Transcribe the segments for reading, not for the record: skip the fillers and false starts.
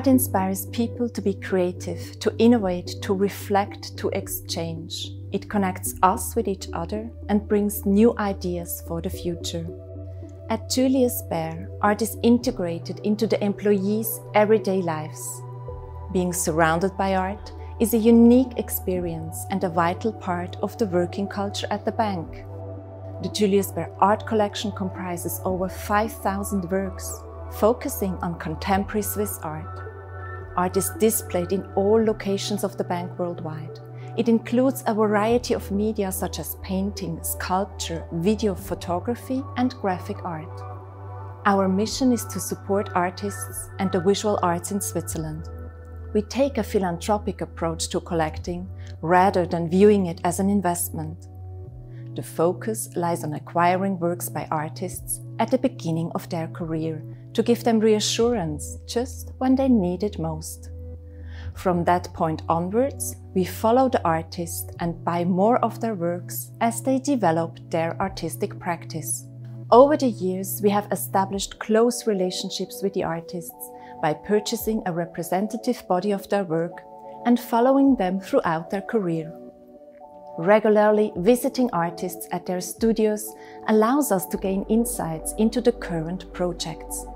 Art inspires people to be creative, to innovate, to reflect, to exchange. It connects us with each other and brings new ideas for the future. At Julius Baer, art is integrated into the employees' everyday lives. Being surrounded by art is a unique experience and a vital part of the working culture at the bank. The Julius Baer art collection comprises over 5,000 works, focusing on contemporary Swiss art. Art is displayed in all locations of the bank worldwide. It includes a variety of media such as painting, sculpture, video photography and graphic art. Our mission is to support artists and the visual arts in Switzerland. We take a philanthropic approach to collecting, rather than viewing it as an investment. The focus lies on acquiring works by artists at the beginning of their career, to give them reassurance just when they need it most. From that point onwards, we follow the artist and buy more of their works as they develop their artistic practice. Over the years, we have established close relationships with the artists by purchasing a representative body of their work and following them throughout their career. Regularly visiting artists at their studios allows us to gain insights into the current projects.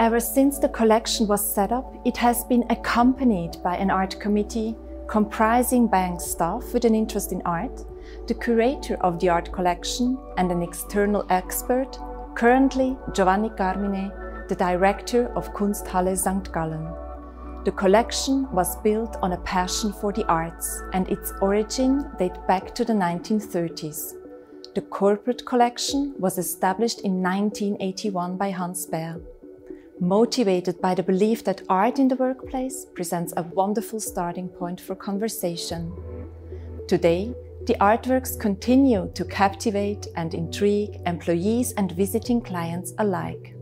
Ever since the collection was set up, it has been accompanied by an art committee comprising bank staff with an interest in art, the curator of the art collection and an external expert, currently Giovanni Carmine, the director of Kunsthalle St. Gallen. The collection was built on a passion for the arts, and its origin dates back to the 1930s. The corporate collection was established in 1981 by Hans Baer. Motivated by the belief that art in the workplace presents a wonderful starting point for conversation. Today, the artworks continue to captivate and intrigue employees and visiting clients alike.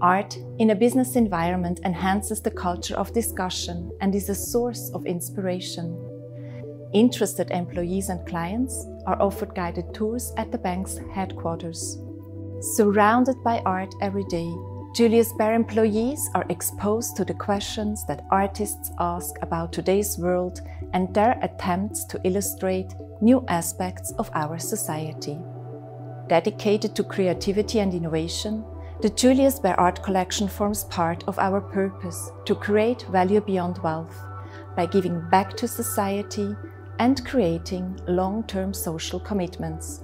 Art in a business environment enhances the culture of discussion and is a source of inspiration. Interested employees and clients are offered guided tours at the bank's headquarters. Surrounded by art every day, Julius Baer employees are exposed to the questions that artists ask about today's world and their attempts to illustrate new aspects of our society. Dedicated to creativity and innovation, the Julius Baer Art Collection forms part of our purpose to create value beyond wealth by giving back to society and creating long-term social commitments.